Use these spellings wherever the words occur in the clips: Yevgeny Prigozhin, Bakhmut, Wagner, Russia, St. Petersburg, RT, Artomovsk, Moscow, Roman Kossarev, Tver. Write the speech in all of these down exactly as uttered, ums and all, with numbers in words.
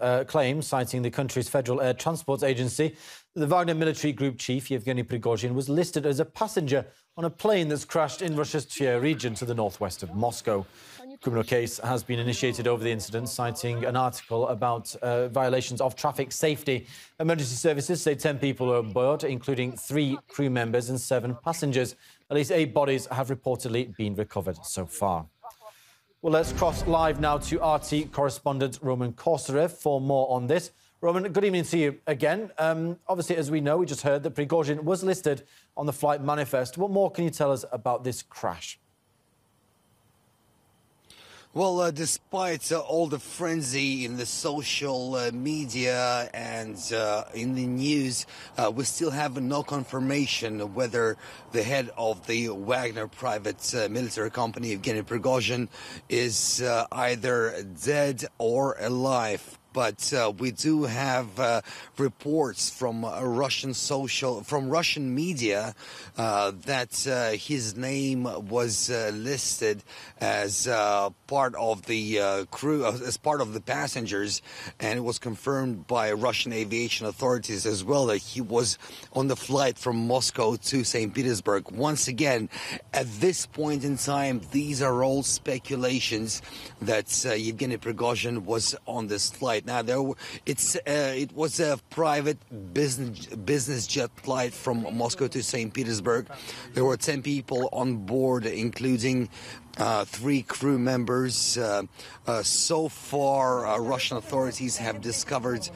Uh, claim, citing the country's Federal Air Transport Agency, the Wagner military group chief, Yevgeny Prigozhin, was listed as a passenger on a plane that's crashed in Russia's Tver region to the northwest of Moscow. A criminal case has been initiated over the incident, citing an article about uh, violations of traffic safety. Emergency services say ten people are on board, including three crew members and seven passengers. At least eight bodies have reportedly been recovered so far. Well, let's cross live now to R T correspondent Roman Kossarev for more on this. Roman, good evening to you again. Um, obviously, as we know, we just heard that Prigozhin was listed on the flight manifest. What more can you tell us about this crash? Well, uh, despite uh, all the frenzy in the social uh, media and uh, in the news, uh, we still have no confirmation of whether the head of the Wagner private uh, military company, Yevgeny Prigozhin, is uh, either dead or alive. But uh, we do have uh, reports from uh, Russian social, from Russian media, uh, that uh, his name was uh, listed as uh, part of the uh, crew, uh, as part of the passengers, and it was confirmed by Russian aviation authorities as well that he was on the flight from Moscow to Saint Petersburg. Once again, at this point in time, these are all speculations that uh, Yevgeny Prigozhin was on this flight. Now, there, it's, uh, it was a private business, business jet flight from Moscow to Saint Petersburg. There were ten people on board, including uh, three crew members. Uh, uh, so far, uh, Russian authorities have discovered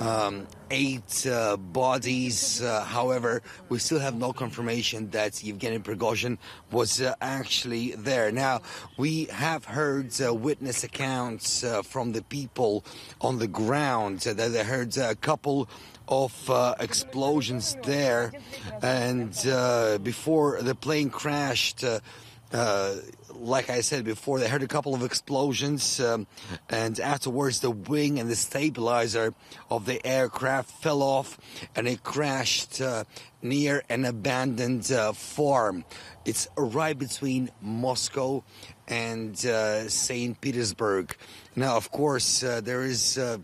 um, eight uh, bodies. Uh, however, we still have no confirmation that Yevgeny Prigozhin was uh, actually there. Now, we have heard uh, witness accounts uh, from the people on the ground that they heard a couple of uh, explosions there, and uh, before the plane crashed, uh, uh, like I said before, they heard a couple of explosions, um, and afterwards the wing and the stabilizer of the aircraft fell off, and it crashed uh, near an abandoned uh, farm. It's right between Moscow and uh, Saint Petersburg. Now, of course, uh, there is uh,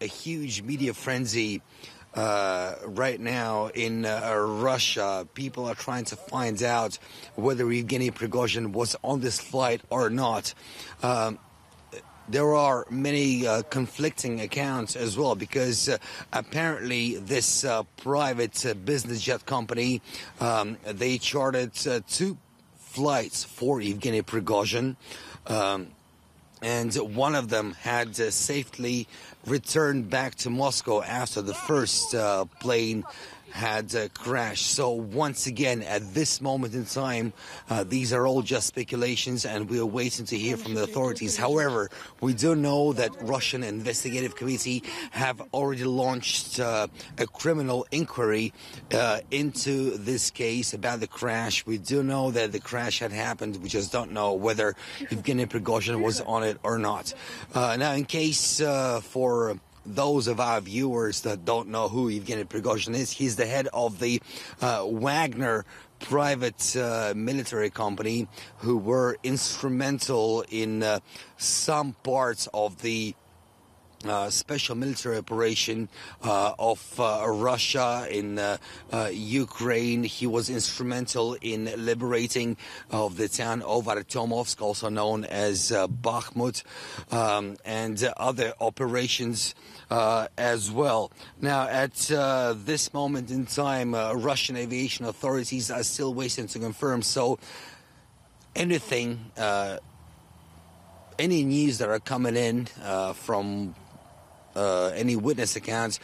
a huge media frenzy uh, right now in uh, Russia. People are trying to find out whether Yevgeny Prigozhin was on this flight or not. Um, There are many uh, conflicting accounts as well, because uh, apparently this uh, private uh, business jet company, um, they chartered uh, two flights for Yevgeny Prigozhin. Um, and one of them had uh, safely returned back to Moscow after the first uh, plane had uh, crashed. So once again, at this moment in time, uh, these are all just speculations, and we are waiting to hear from the authorities. However, we do know that Russian Investigative Committee have already launched uh, a criminal inquiry uh, into this case about the crash. We do know that the crash had happened. We just don't know whether Yevgeny Prigozhin was on it or not. Uh, now, in case uh, for those of our viewers that don't know who Yevgeny Prigozhin is, he's the head of the uh, Wagner private uh, military company, who were instrumental in uh, some parts of the Uh, special military operation uh, of uh, Russia in uh, uh, Ukraine. He was instrumental in liberating of the town of Artomovsk, also known as uh, Bakhmut, um, and uh, other operations uh, as well. Now, at uh, this moment in time, uh, Russian aviation authorities are still waiting to confirm. So, anything, uh, any news that are coming in uh, from Uh, any witness accounts,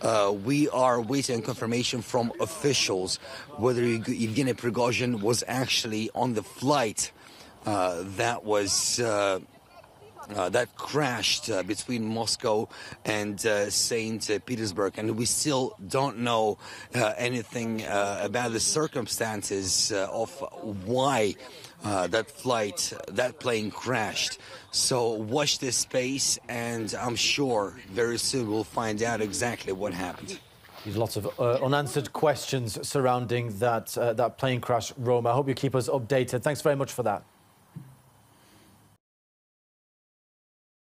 uh, we are waiting confirmation from officials whether Yevgeny Prigozhin was actually on the flight uh, that was uh, uh, that crashed uh, between Moscow and uh, Saint Petersburg, and we still don't know uh, anything uh, about the circumstances uh, of why Uh, that flight, that plane crashed. So watch this space, and I'm sure very soon we'll find out exactly what happened. There's lots of uh, unanswered questions surrounding that, uh, that plane crash, Roma. I hope you keep us updated. Thanks very much for that.